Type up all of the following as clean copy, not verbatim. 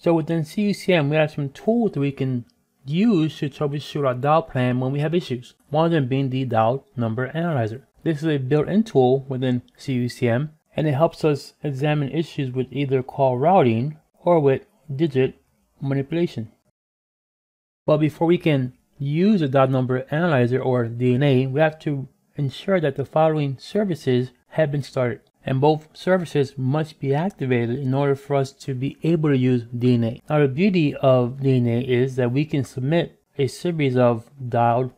So within CUCM, we have some tools that we can use to troubleshoot our dial plan when we have issues. One of them being the Dialed Number Analyzer. This is a built-in tool within CUCM, and it helps us examine issues with either call routing or with digit manipulation. But before we can use a Dialed Number Analyzer or DNA, we have to ensure that the following services have been started. And both services must be activated in order for us to be able to use DNA. Now the beauty of DNA is that we can submit a series of dialed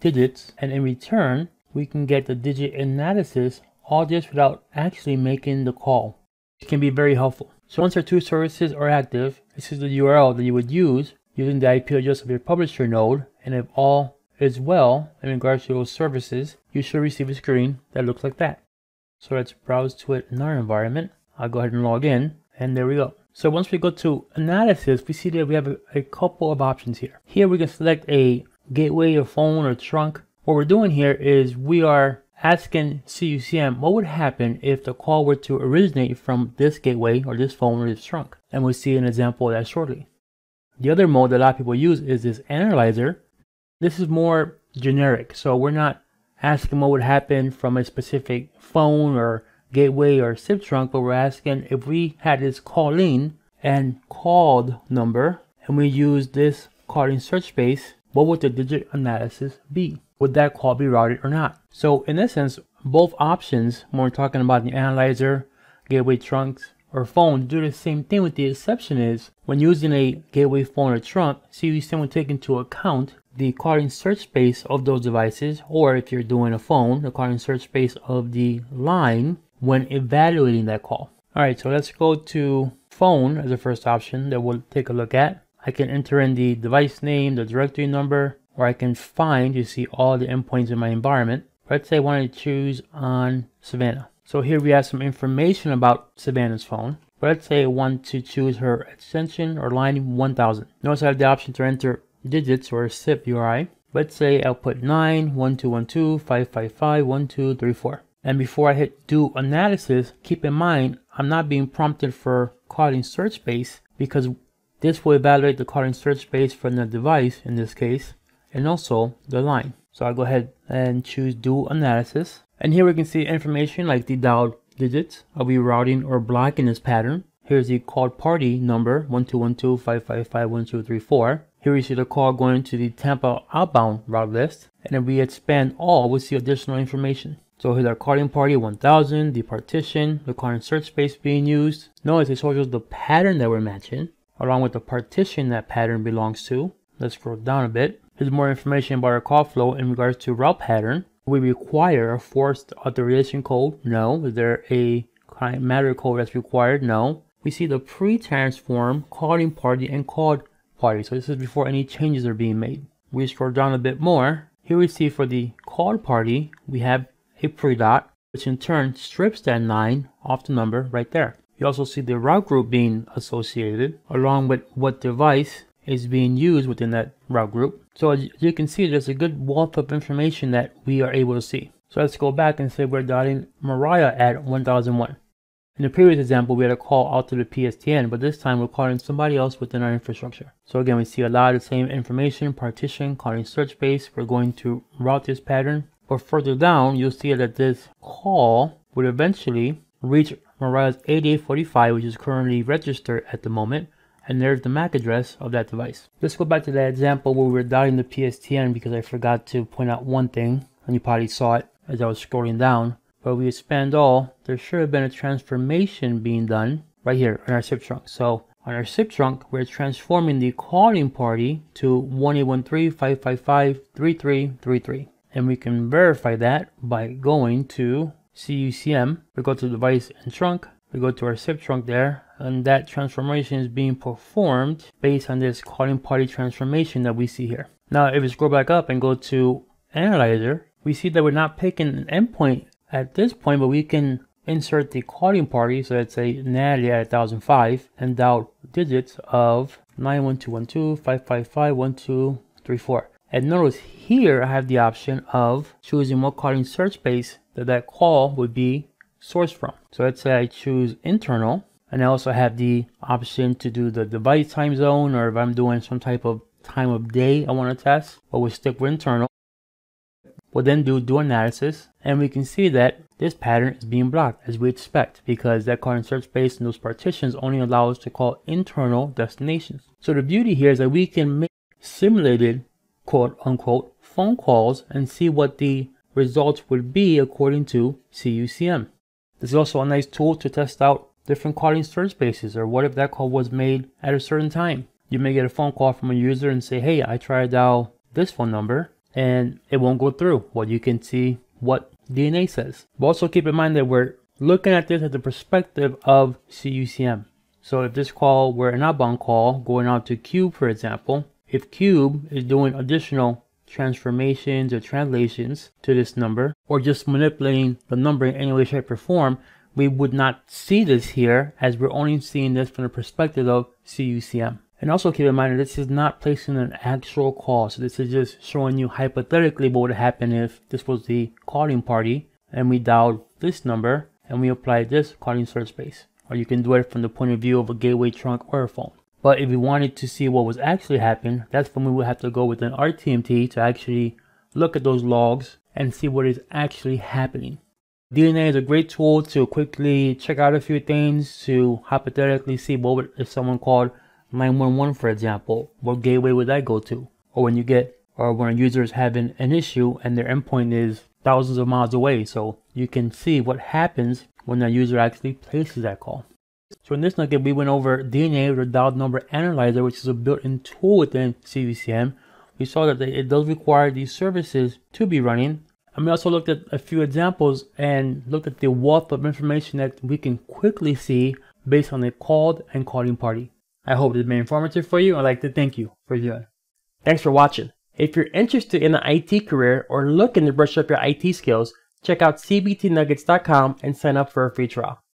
digits, and in return we can get the digit analysis, all just without actually making the call. It can be very helpful. So once our two services are active, this is the URL that you would use using the IP address of your publisher node, and if all is well in regards to those services, you should receive a screen that looks like that. So let's browse to it in our environment. I'll go ahead and log in, and there we go. So once we go to analysis, we see that we have a couple of options here. Here we can select a gateway, a phone, or trunk. What we're doing here is we are asking CUCM what would happen if the call were to originate from this gateway or this phone or this trunk. And we'll see an example of that shortly. The other mode that a lot of people use is this analyzer. This is more generic, so we're not asking what would happen from a specific phone or gateway or SIP trunk, but we're asking if we had this call-in and called number and we use this calling search space, what would the digit analysis be? Would that call be routed or not? So in essence, both options, when we're talking about the analyzer, gateway trunks, or phone, do the same thing, with the exception is when using a gateway, phone, or trunk, CUCM will take into account the calling search space of those devices, or if you're doing a phone, the calling search space of the line when evaluating that call. All right, so let's go to phone as the first option that we'll take a look at. I can enter in the device name, the directory number, or I can find, you see all the endpoints in my environment. Let's say I wanted to choose on Savannah. So here we have some information about Savannah's phone. Let's say I want to choose her extension or line 1000. Notice I have the option to enter digits or SIP URI. Let's say I'll put 9, 1212, 555, 1234. And before I hit do analysis, keep in mind I'm not being prompted for calling search space, because this will evaluate the calling search space from the device in this case, and also the line. So I'll go ahead and choose do analysis. And here we can see information like the dialed digits. Are we routing or blocking this pattern? Here's the called party number, 1212, 555, 1234. Here we see the call going to the Tampa outbound route list. And if we expand all, we'll see additional information. So here's our calling party 1000, the partition, the calling search space being used. Notice it shows us the pattern that we're matching, along with the partition that pattern belongs to. Let's scroll down a bit. Here's more information about our call flow in regards to route pattern. We require a forced authorization code? No. Is there a client matter code that's required? No. We see the pre-transform, calling party, and called party. So this is before any changes are being made. We scroll down a bit more. Here we see for the called party, we have a pre-dot, which in turn strips that 9 off the number right there. You also see the route group being associated, along with what device is being used within that route group. So as you can see, there's a good wealth of information that we are able to see. So let's go back and say we're dialing Mariah at 1001. In the previous example, we had a call out to the PSTN, but this time we're calling somebody else within our infrastructure. So again, we see a lot of the same information, partition, calling search space. We're going to route this pattern. But further down, you'll see that this call would eventually reach Mariah's AD45, which is currently registered at the moment. And there's the MAC address of that device. Let's go back to that example where we were dialing the PSTN, because I forgot to point out one thing, and you probably saw it as I was scrolling down. But we expand all, there should have been a transformation being done right here on our SIP trunk. So on our SIP trunk, we're transforming the calling party to 1813-555-3333. And we can verify that by going to CUCM. We go to device and trunk, we go to our SIP trunk there, and that transformation is being performed based on this calling party transformation that we see here. Now, if we scroll back up and go to analyzer, we see that we're not picking an endpoint at this point, but we can insert the calling party. So let's say Natalie at 1005 and dial digits of 91212, 555, 1234. And notice here I have the option of choosing what calling search space that call would be sourced from. So let's say I choose internal. And I also have the option to do the device time zone, or if I'm doing some type of time of day I want to test, but we'll stick with internal. We'll then do analysis, and we can see that this pattern is being blocked as we expect, because that card insert space and those partitions only allow us to call internal destinations. So the beauty here is that we can make simulated quote unquote phone calls and see what the results would be according to CUCM. This is also a nice tool to test out different call insert spaces, or what if that call was made at a certain time. You may get a phone call from a user and say, hey, I tried to dial this phone number and it won't go through. Well, you can see what DNA says. But also keep in mind that we're looking at this at the perspective of CUCM. So if this call were an outbound call going out to Cube, for example, if Cube is doing additional transformations or translations to this number, or just manipulating the number in any way, shape, or form, we would not see this here, as we're only seeing this from the perspective of CUCM. And also keep in mind that this is not placing an actual call. So this is just showing you hypothetically what would happen if this was the calling party and we dialed this number and we applied this calling search space. Or you can do it from the point of view of a gateway trunk or a phone. But if we wanted to see what was actually happening, that's when we would have to go with an RTMT to actually look at those logs and see what is actually happening. DNA is a great tool to quickly check out a few things, to hypothetically see what would, if someone called 911, for example, what gateway would that go to? Or when you get, or when a user is having an issue and their endpoint is thousands of miles away, so you can see what happens when that user actually places that call. So in this nugget, we went over DNA with a Dialed Number Analyzer, which is a built-in tool within CVCM. We saw that it does require these services to be running, and we also looked at a few examples and looked at the wealth of information that we can quickly see based on the called and calling party. I hope it's been informative for you. I'd like to thank you for viewing. Thanks for watching. If you're interested in an IT career or looking to brush up your IT skills, check out cbtnuggets.com and sign up for a free trial.